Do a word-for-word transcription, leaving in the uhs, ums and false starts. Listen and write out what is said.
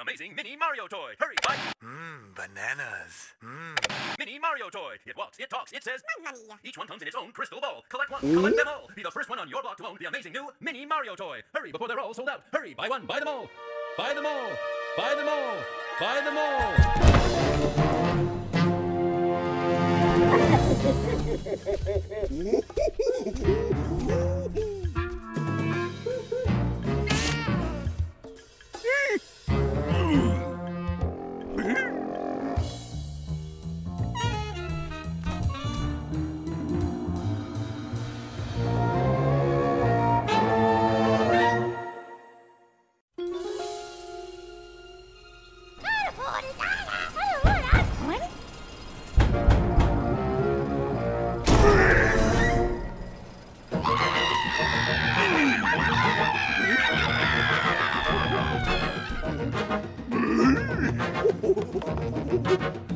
Amazing mini Mario toy. Hurry, bike. Mmm, bananas. Mmm. Mini Mario toy. It walks, it talks, it says. Each one comes in its own crystal ball. Collect one, collect mm? them all. Be the first one on your block to own the amazing new mini Mario toy. Hurry before they're all sold out. Hurry, buy one, buy them all. Buy them all. Buy them all. Buy them all.